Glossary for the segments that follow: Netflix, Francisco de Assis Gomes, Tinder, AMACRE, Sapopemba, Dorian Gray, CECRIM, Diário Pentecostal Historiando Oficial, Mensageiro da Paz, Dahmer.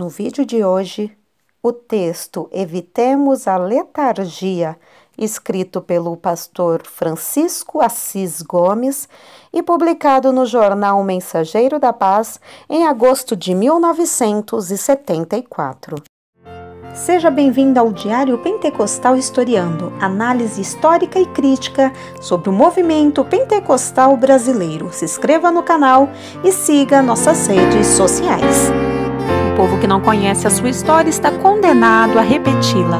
No vídeo de hoje, o texto Evitemos a Letargia, escrito pelo pastor Francisco Assis Gomes e publicado no jornal Mensageiro da Paz em agosto de 1974. Seja bem-vindo ao Diário Pentecostal Historiando, análise histórica e crítica sobre o movimento pentecostal brasileiro. Se inscreva no canal e siga nossas redes sociais. O povo que não conhece a sua história está condenado a repeti-la.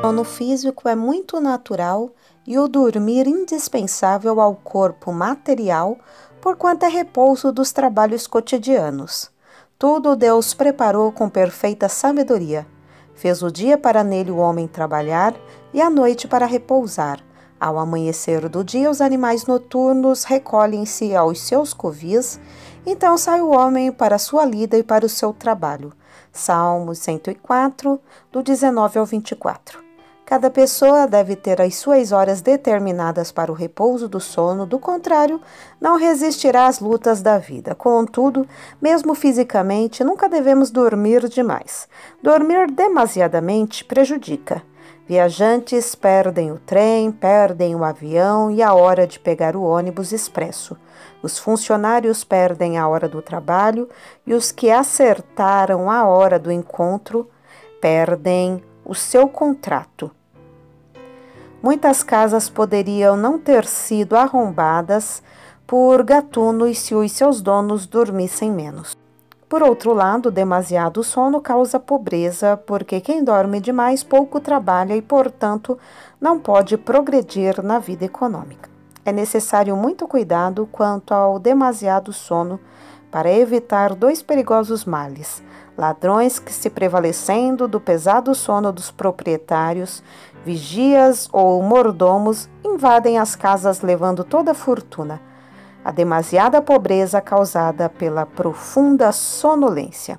O sono físico é muito natural e o dormir indispensável ao corpo material, porquanto é repouso dos trabalhos cotidianos. Tudo Deus preparou com perfeita sabedoria. Fez o dia para nele o homem trabalhar e a noite para repousar. Ao amanhecer do dia, os animais noturnos recolhem-se aos seus covis. Então sai o homem para sua lida e para o seu trabalho. Salmos 104, do 19 ao 24. Cada pessoa deve ter as suas horas determinadas para o repouso do sono, do contrário, não resistirá às lutas da vida. Contudo, mesmo fisicamente, nunca devemos dormir demais. Dormir demasiadamente prejudica. Viajantes perdem o trem, perdem o avião e a hora de pegar o ônibus expresso. Os funcionários perdem a hora do trabalho e os que acertaram a hora do encontro perdem o seu contrato. Muitas casas poderiam não ter sido arrombadas por gatunos se os seus donos dormissem menos. Por outro lado, demasiado sono causa pobreza, porque quem dorme demais pouco trabalha e, portanto, não pode progredir na vida econômica. É necessário muito cuidado quanto ao demasiado sono para evitar dois perigosos males: ladrões que, se prevalecendo do pesado sono dos proprietários, vigias ou mordomos, invadem as casas levando toda a fortuna. A demasiada pobreza causada pela profunda sonolência.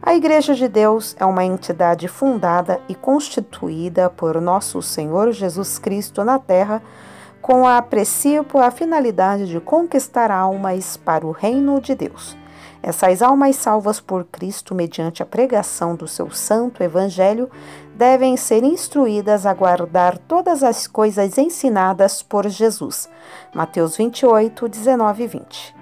A Igreja de Deus é uma entidade fundada e constituída por nosso Senhor Jesus Cristo na terra, com a princípio a finalidade de conquistar almas para o reino de Deus. Essas almas salvas por Cristo mediante a pregação do seu santo evangelho devem ser instruídas a guardar todas as coisas ensinadas por Jesus. Mateus 28, 19 e 20.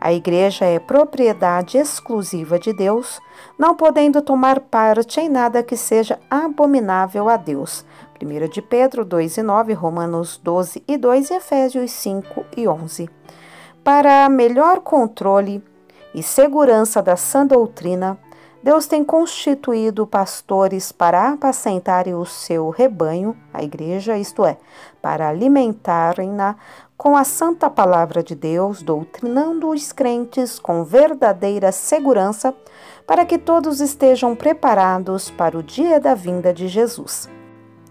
A igreja é propriedade exclusiva de Deus, não podendo tomar parte em nada que seja abominável a Deus. 1 de Pedro 2 e 9, Romanos 12 e 2 e Efésios 5 e 11. Para melhor controle e segurança da sã doutrina, Deus tem constituído pastores para apacentarem o seu rebanho, a igreja, isto é, para alimentarem-na com a santa palavra de Deus, doutrinando os crentes com verdadeira segurança, para que todos estejam preparados para o dia da vinda de Jesus.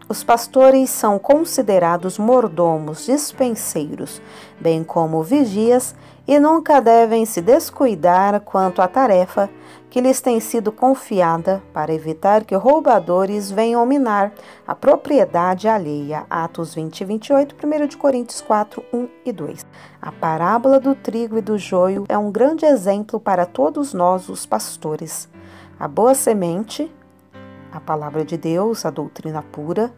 Os pastores são considerados mordomos, dispenseiros, bem como vigias, e nunca devem se descuidar quanto à tarefa que lhes tem sido confiada para evitar que roubadores venham minar a propriedade alheia. Atos 20 e 28, 1 de Coríntios 4, 1 e 2. A parábola do trigo e do joio é um grande exemplo para todos nós, os pastores. A boa semente, a palavra de Deus, a doutrina pura,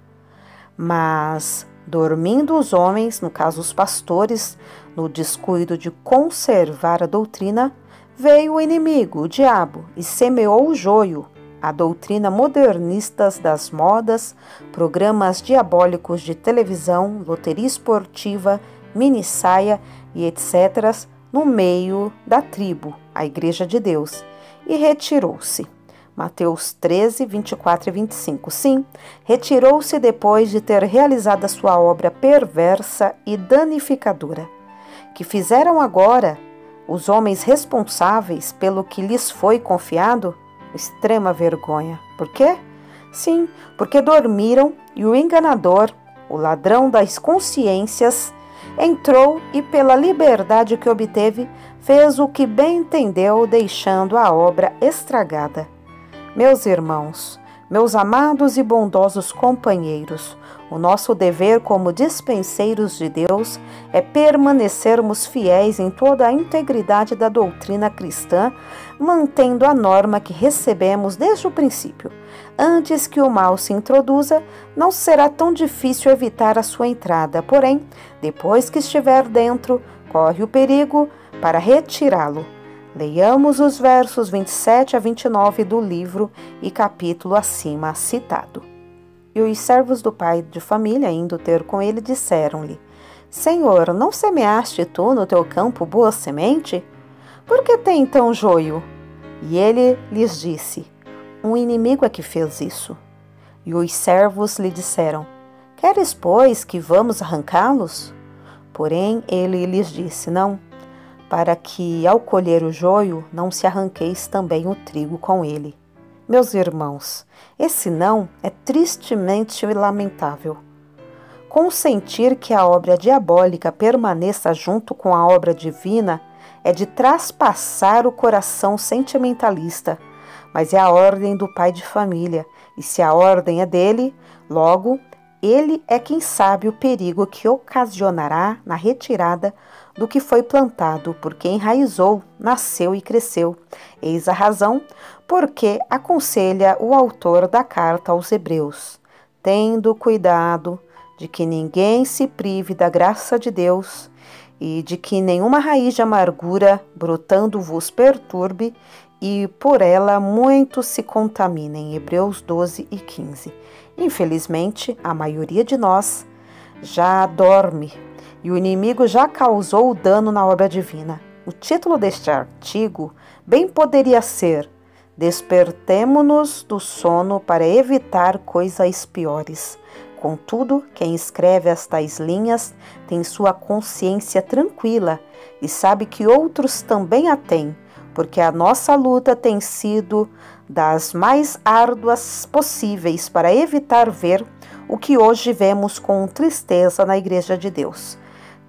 mas dormindo os homens, no caso os pastores, no descuido de conservar a doutrina, veio o inimigo, o diabo, e semeou o joio, a doutrina modernista das modas, programas diabólicos de televisão, loteria esportiva, minissaia e etc., no meio da tribo, a Igreja de Deus, e retirou-se. Mateus 13, 24 e 25. Sim, retirou-se depois de ter realizado a sua obra perversa e danificadora, que fizeram agora os homens responsáveis pelo que lhes foi confiado, extrema vergonha. Por quê? Sim, porque dormiram e o enganador, o ladrão das consciências, entrou e, pela liberdade que obteve, fez o que bem entendeu, deixando a obra estragada. Meus irmãos, Meus amados e bondosos companheiros, o nosso dever como dispenseiros de Deus é permanecermos fiéis em toda a integridade da doutrina cristã, mantendo a norma que recebemos desde o princípio. Antes que o mal se introduza, não será tão difícil evitar a sua entrada, porém, depois que estiver dentro, corre o perigo para retirá-lo. Leiamos os versos 27 a 29 do livro e capítulo acima citado. E os servos do pai de família, indo ter com ele, disseram-lhe: Senhor, não semeaste tu no teu campo boa semente? Por que tem então joio? E ele lhes disse: Um inimigo é que fez isso. E os servos lhe disseram: Queres, pois, que vamos arrancá-los? Porém, ele lhes disse: Não, para que, ao colher o joio, não se arranqueis também o trigo com ele. Meus irmãos, esse não é tristemente lamentável. Consentir que a obra diabólica permaneça junto com a obra divina é de traspassar o coração sentimentalista, mas é a ordem do pai de família, e se a ordem é dele, logo, ele é quem sabe o perigo que ocasionará na retirada do que foi plantado, porque enraizou, nasceu e cresceu. Eis a razão porque aconselha o autor da carta aos Hebreus: tendo cuidado de que ninguém se prive da graça de Deus e de que nenhuma raiz de amargura brotando vos perturbe e por ela muitos se contaminem. Hebreus 12 e 15. Infelizmente, a maioria de nós já dorme e o inimigo já causou o dano na obra divina. O título deste artigo bem poderia ser: Despertemo-nos do sono para evitar coisas piores. Contudo, quem escreve as tais linhas tem sua consciência tranquila e sabe que outros também a têm, porque a nossa luta tem sido das mais árduas possíveis para evitar ver o que hoje vemos com tristeza na Igreja de Deus.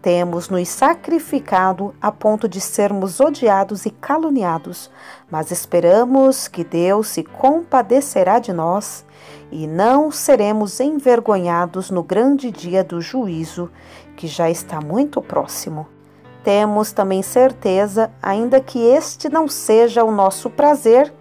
Temos nos sacrificado a ponto de sermos odiados e caluniados, mas esperamos que Deus se compadecerá de nós e não seremos envergonhados no grande dia do juízo, que já está muito próximo. Temos também certeza, ainda que este não seja o nosso prazer,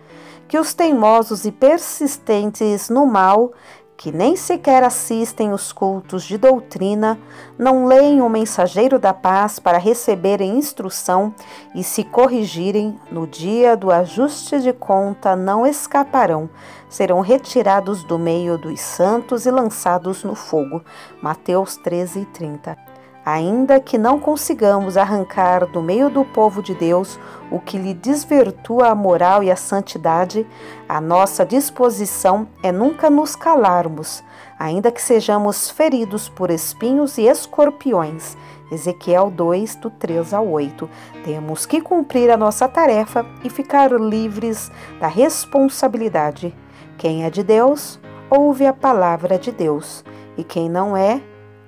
que os teimosos e persistentes no mal, que nem sequer assistem os cultos de doutrina, não leem o Mensageiro da Paz para receberem instrução e se corrigirem, no dia do ajuste de conta não escaparão, serão retirados do meio dos santos e lançados no fogo. Mateus 13 e 30. Ainda que não consigamos arrancar do meio do povo de Deus o que lhe desvirtua a moral e a santidade, a nossa disposição é nunca nos calarmos, ainda que sejamos feridos por espinhos e escorpiões. Ezequiel 2, do 3 ao 8. Temos que cumprir a nossa tarefa e ficar livres da responsabilidade. Quem é de Deus, ouve a palavra de Deus, e quem não é,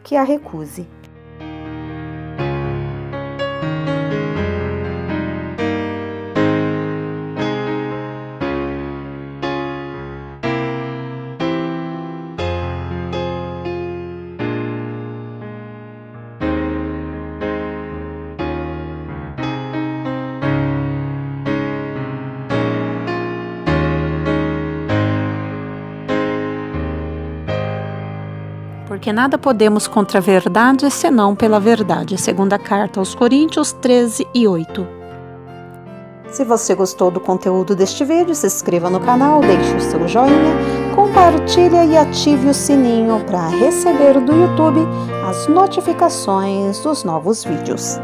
que a recuse. Porque nada podemos contra a verdade, senão pela verdade. Segunda carta aos Coríntios 13 e 8. Se você gostou do conteúdo deste vídeo, se inscreva no canal, deixe o seu joinha, compartilhe e ative o sininho para receber do YouTube as notificações dos novos vídeos.